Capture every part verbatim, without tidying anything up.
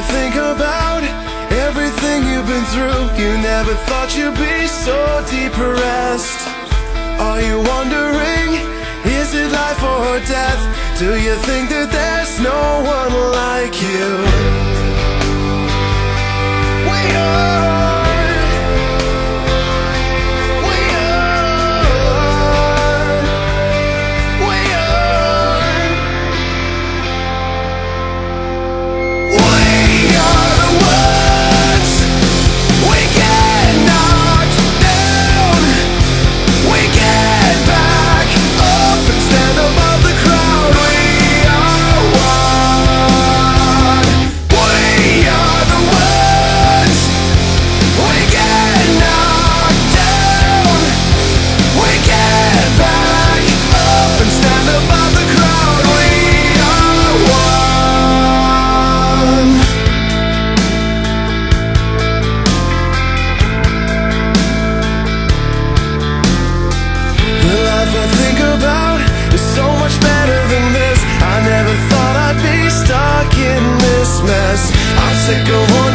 you think about everything you've been through. You never thought you'd be so depressed. Are you wondering, is it life or death? Do you think that there's no one like you? We are. Sick of wondering, is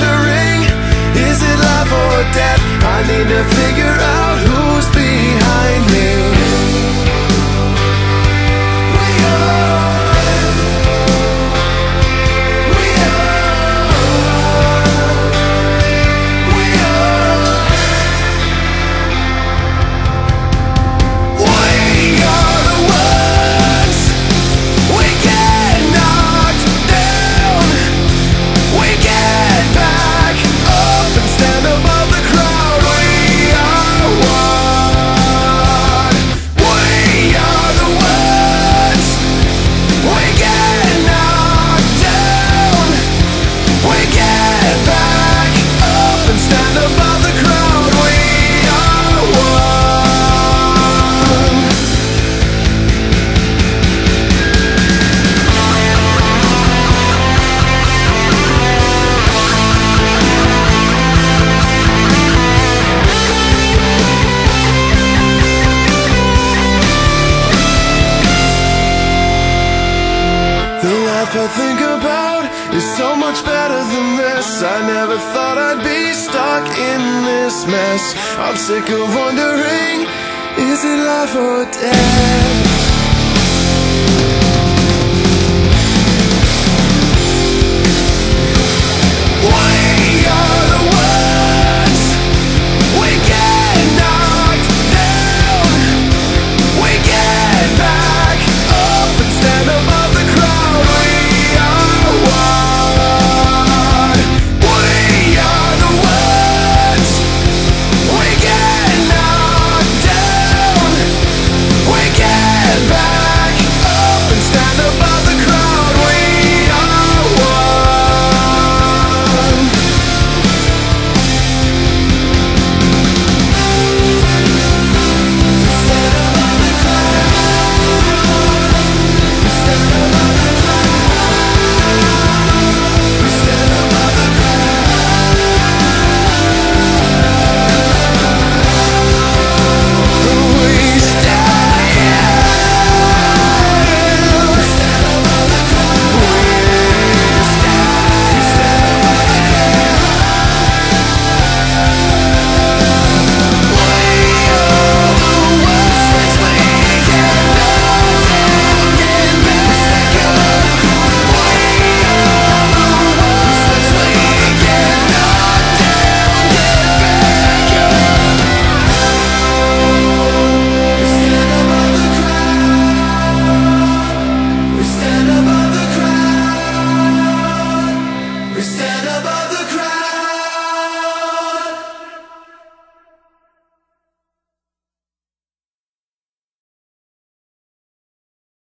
it life or death? I need to figure out who's behind me. We are. We are. We are. We are the ones. We get knocked down. We get back up and stand above the crowd. We are one. We are the ones. We get knocked down. We get back up and stand above the crowd. We are one. I think about is so much better than this. I never thought I'd be stuck in this mess. I'm sick of wondering, is it life or death?